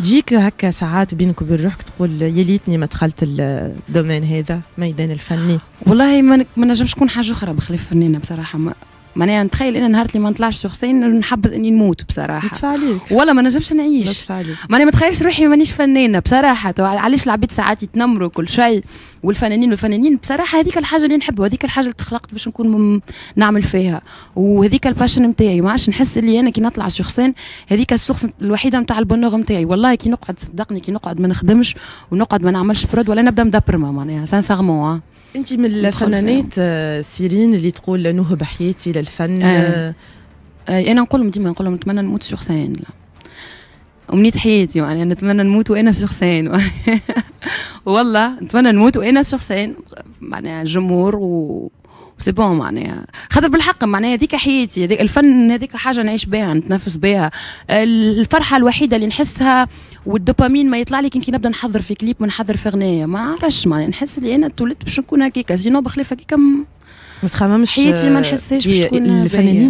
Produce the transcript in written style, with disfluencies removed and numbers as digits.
تجيك هكا ساعات بينك وبين روحك تقول يا ليتني ما دخلت الدومين هذا ميدان الفني؟ والله ما نجمش تكون حاجه اخرى بخلاف الفنانه بصراحه. معناها نتخيل انا نهار اللي ما نطلعش شخصين نحبذ اني نموت بصراحه. لطف عليك. ولا ما نجمش نعيش. لطف عليك. معناها ما تخيلش روحي مانيش فنانه بصراحه. علاش العباد ساعات يتنمروا كل شيء والفنانين بصراحه هذيك الحاجه اللي نحبها، هذيك الحاجه اللي تخلقت باش نكون نعمل فيها، وهذيك الباشن نتاعي. ما عادش نحس اللي انا كي نطلع شخصين هذيك السوق الوحيده نتاع البونوغ نتاعي. والله كي نقعد، صدقني كي نقعد ما نخدمش ونقعد ما نعملش برود ولا نبدا مدبرمه، معناها سانسيغمون. انت من الفنانات سيرين اللي تقول نوهب حياتي للفن. انا نقولهم ديما، نقولهم نتمنى نموت شخصين، امنيه حياتي يعني نتمنى نموت وانا شخصين. والله نتمنى نموت وانا شخصين، معناها جمهور و سي بون. معناها خاطر بالحق معناها هذيك حياتي، هذيك الفن، هذيك حاجه نعيش بها نتنفس بها. الفرحه الوحيده اللي نحسها والدوبامين ما يطلع لي كي نبدا نحضر في كليب ونحضر في اغنيه. ما عرفش معناها نحس اللي انا تولدت باش نكون هكاك، زينو بخلاف هكاك ما تخممش حياتي ما نحسهاش باش تكون الفنانين.